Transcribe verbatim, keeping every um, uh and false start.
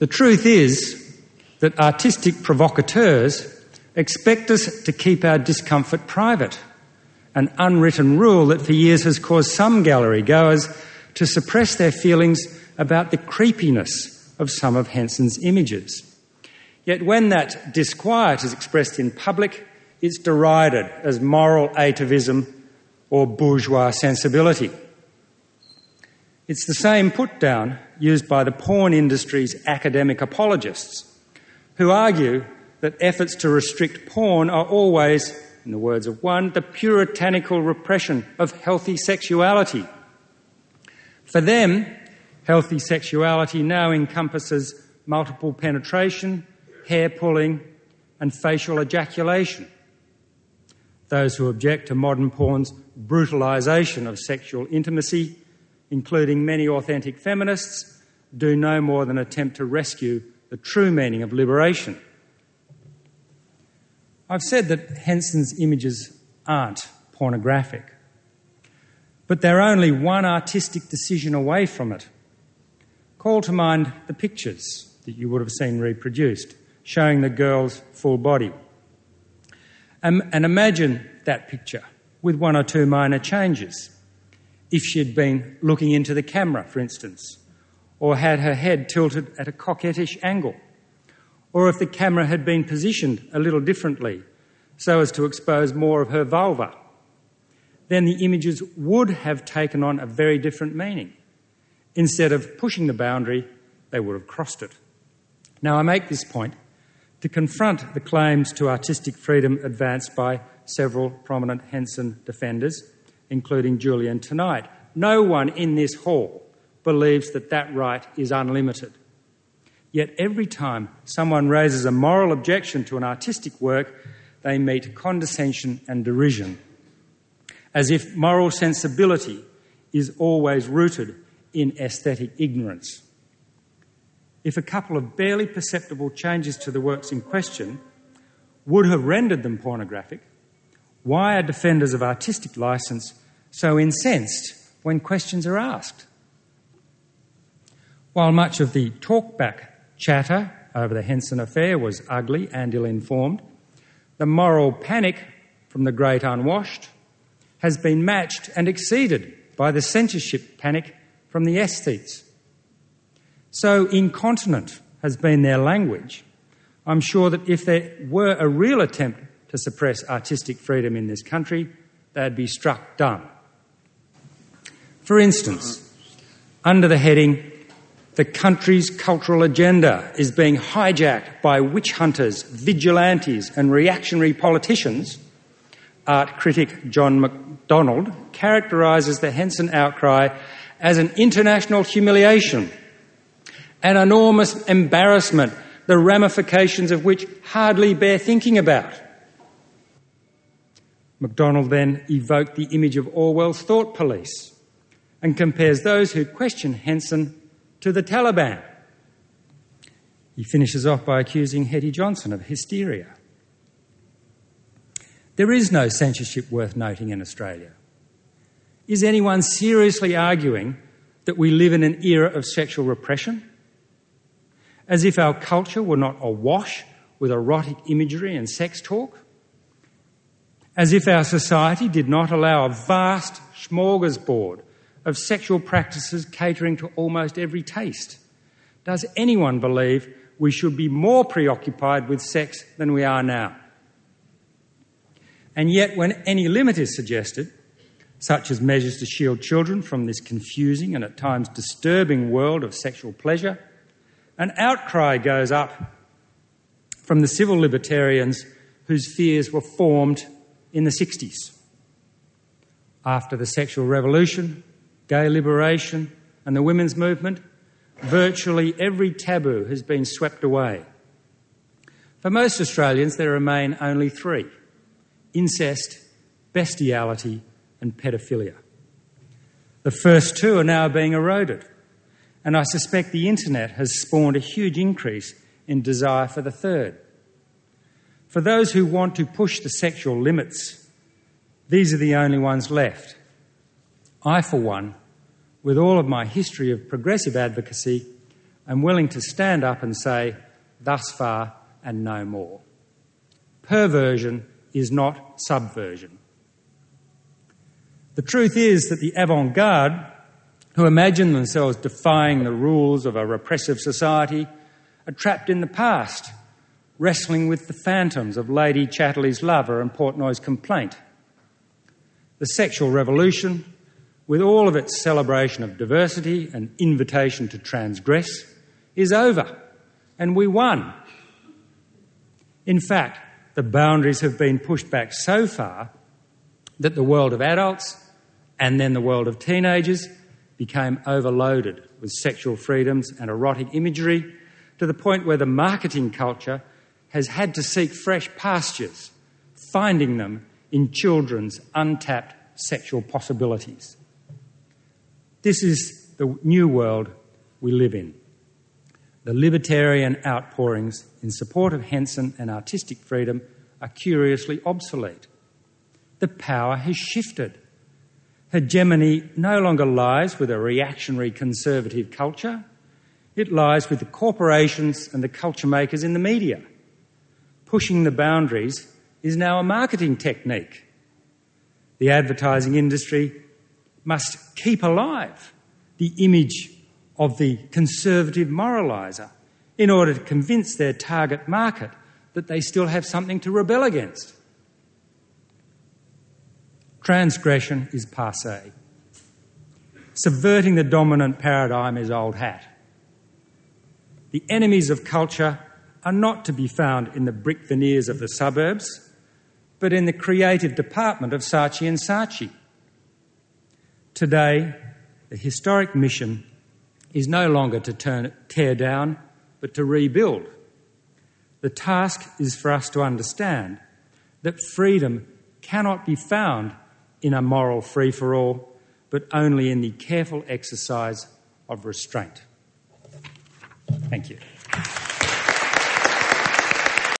The truth is that artistic provocateurs expect us to keep our discomfort private, an unwritten rule that for years has caused some gallery goers to suppress their feelings about the creepiness of some of Henson's images. Yet when that disquiet is expressed in public, it's derided as moral atavism or bourgeois sensibility. It's the same put-down used by the porn industry's academic apologists, who argue that efforts to restrict porn are always, in the words of one, the puritanical repression of healthy sexuality. For them, healthy sexuality now encompasses multiple penetration, hair pulling, and facial ejaculation. Those who object to modern porn's brutalisation of sexual intimacy, including many authentic feminists, do no more than attempt to rescue the true meaning of liberation. I've said that Henson's images aren't pornographic, but they're only one artistic decision away from it. Call to mind the pictures that you would have seen reproduced, showing the girl's full body. Um, and imagine that picture with one or two minor changes. If she had been looking into the camera, for instance, or had her head tilted at a coquettish angle, or if the camera had been positioned a little differently so as to expose more of her vulva, then the images would have taken on a very different meaning. Instead of pushing the boundary, they would have crossed it. Now, I make this point to confront the claims to artistic freedom advanced by several prominent Henson defenders, including Julian tonight. No one in this hall believes that that right is unlimited. Yet every time someone raises a moral objection to an artistic work, they meet condescension and derision, as if moral sensibility is always rooted in aesthetic ignorance. If a couple of barely perceptible changes to the works in question would have rendered them pornographic, why are defenders of artistic licence so incensed when questions are asked? While much of the talkback chatter over the Henson affair was ugly and ill-informed, the moral panic from the great unwashed has been matched and exceeded by the censorship panic from the aesthetes. So incontinent has been their language. I'm sure that if there were a real attempt to suppress artistic freedom in this country, they'd be struck dumb. For instance, under the heading, "The country's cultural agenda is being hijacked by witch hunters, vigilantes and reactionary politicians," art critic John MacDonald characterises the Henson outcry as an international humiliation, an enormous embarrassment, the ramifications of which hardly bear thinking about. MacDonald then evoked the image of Orwell's thought police and compares those who question Henson to the Taliban. He finishes off by accusing Hetty Johnson of hysteria. There is no censorship worth noting in Australia. Is anyone seriously arguing that we live in an era of sexual repression? As if our culture were not awash with erotic imagery and sex talk? As if our society did not allow a vast smorgasbord of sexual practices catering to almost every taste? Does anyone believe we should be more preoccupied with sex than we are now? And yet when any limit is suggested, such as measures to shield children from this confusing and at times disturbing world of sexual pleasure, an outcry goes up from the civil libertarians whose fears were formed in the sixties. After the sexual revolution, gay liberation, and the women's movement, virtually every taboo has been swept away. For most Australians, there remain only three: incest, bestiality, and pedophilia. The first two are now being eroded, and I suspect the internet has spawned a huge increase in desire for the third. For those who want to push the sexual limits, these are the only ones left. I, for one, with all of my history of progressive advocacy, and willing to stand up and say, thus far and no more. Perversion is not subversion. The truth is that the avant-garde, who imagine themselves defying the rules of a repressive society, are trapped in the past, wrestling with the phantoms of Lady Chatterley's Lover and Portnoy's Complaint. The sexual revolution, with all of its celebration of diversity and invitation to transgress, is over, and we won. In fact, the boundaries have been pushed back so far that the world of adults and then the world of teenagers became overloaded with sexual freedoms and erotic imagery, to the point where the marketing culture has had to seek fresh pastures, finding them in children's untapped sexual possibilities. This is the new world we live in. The libertarian outpourings in support of Henson and artistic freedom are curiously obsolete. The power has shifted. Hegemony no longer lies with a reactionary conservative culture. It lies with the corporations and the culture makers in the media. Pushing the boundaries is now a marketing technique. The advertising industry must keep alive the image of the conservative moraliser in order to convince their target market that they still have something to rebel against. Transgression is passé. Subverting the dominant paradigm is old hat. The enemies of culture are not to be found in the brick veneers of the suburbs, but in the creative department of Saatchi and Saatchi. Today, the historic mission is no longer to turn, tear down, but to rebuild. The task is for us to understand that freedom cannot be found in a moral free-for-all, but only in the careful exercise of restraint. Thank you.